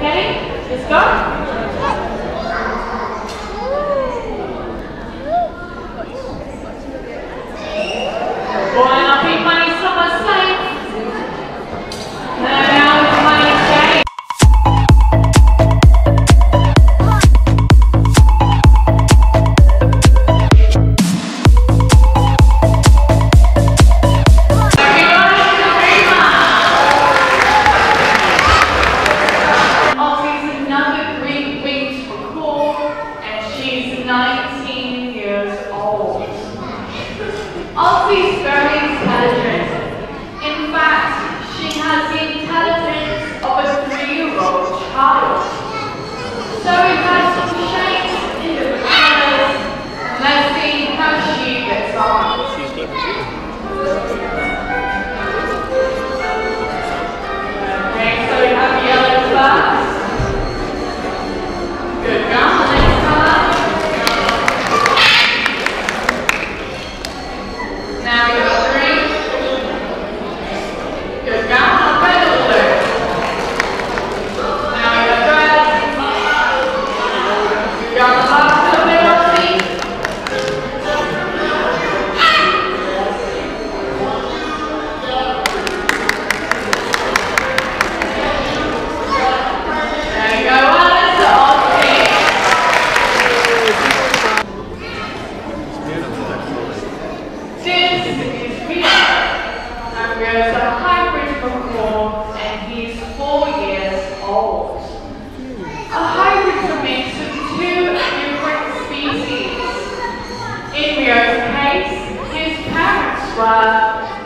Okay, let's go. Well, keep money somewhere safe. Now it's money safe. Ollie's very intelligent. In fact, she has the intelligence of a 3-year-old child. So it has some shades in the colors. Let's see how she gets on. Okay, so we have yellow first. Good girl.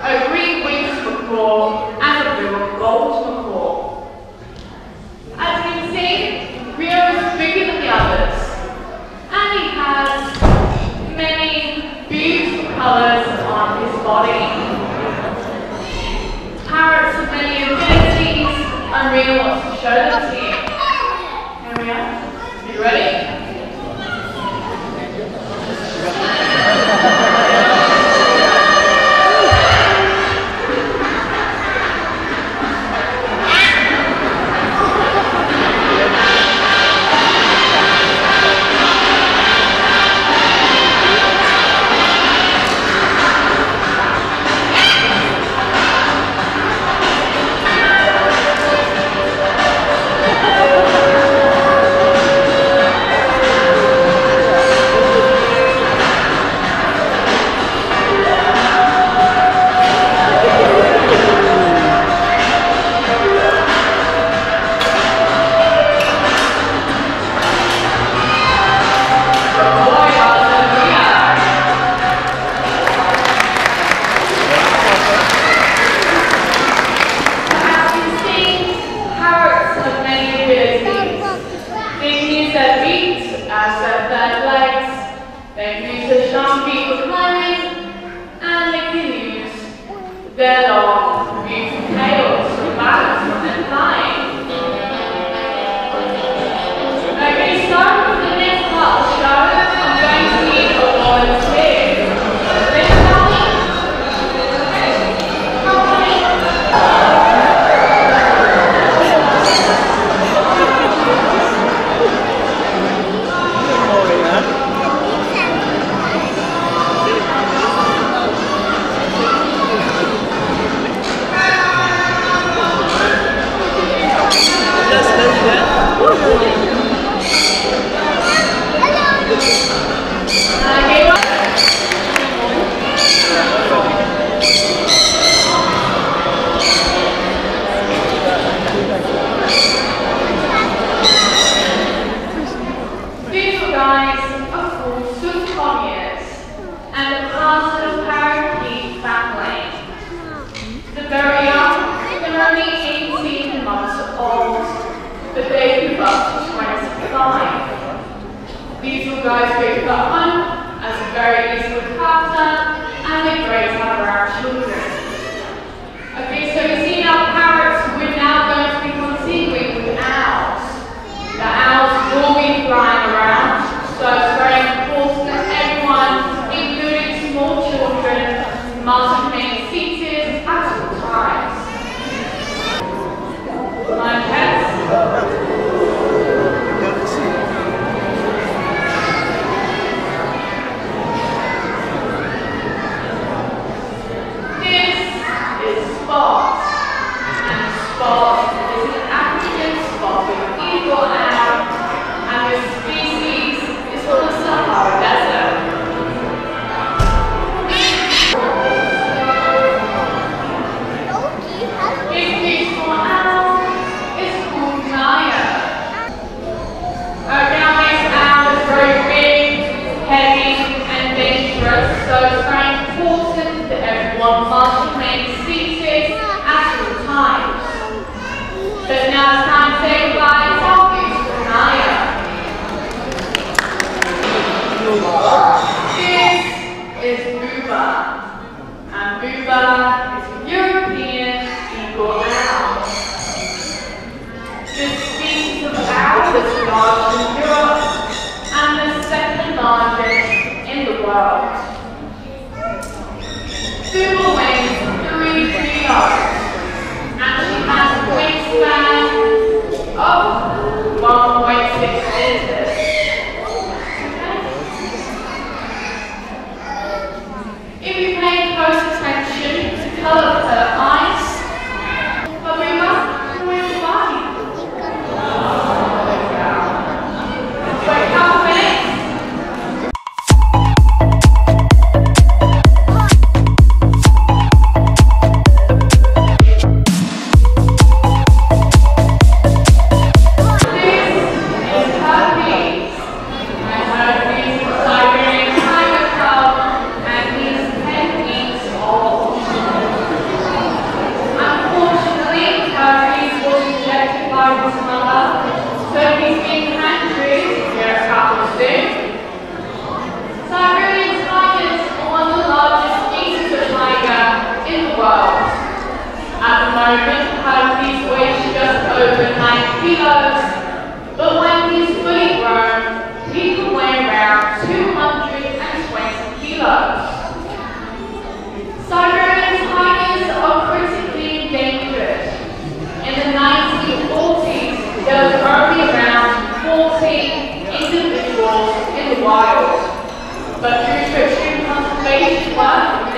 A green-winged macaw and a blue-gold macaw. As you can see, Rio is bigger than the others, and he has many beautiful colours on his body. Parrots have many abilities, and Rio wants to show them to you. Here we are. You ready? Come on, cats. largest mosque in Europe and the second largest in the world. Suba weighs 3 kilos and she has a wingspan of 1.6 meters. If you pay close attention to the colour of her eyes, but we must be really blind. Wait, how this is her piece. And her piece is Liberian tiger cub, and he's 10 weeks old. Unfortunately, her piece was rejected by his mother, so he's been handed to a couple soon. Siberian tigers are one of the largest species of tiger in the world. At the moment, her piece weighs just over 9 kilos, but when he's fully grown, he can weigh around 220 kilos. Siberian tigers are critically endangered. In the 1940s, there was only around 40 individuals in the wild, but due to extreme conservation work,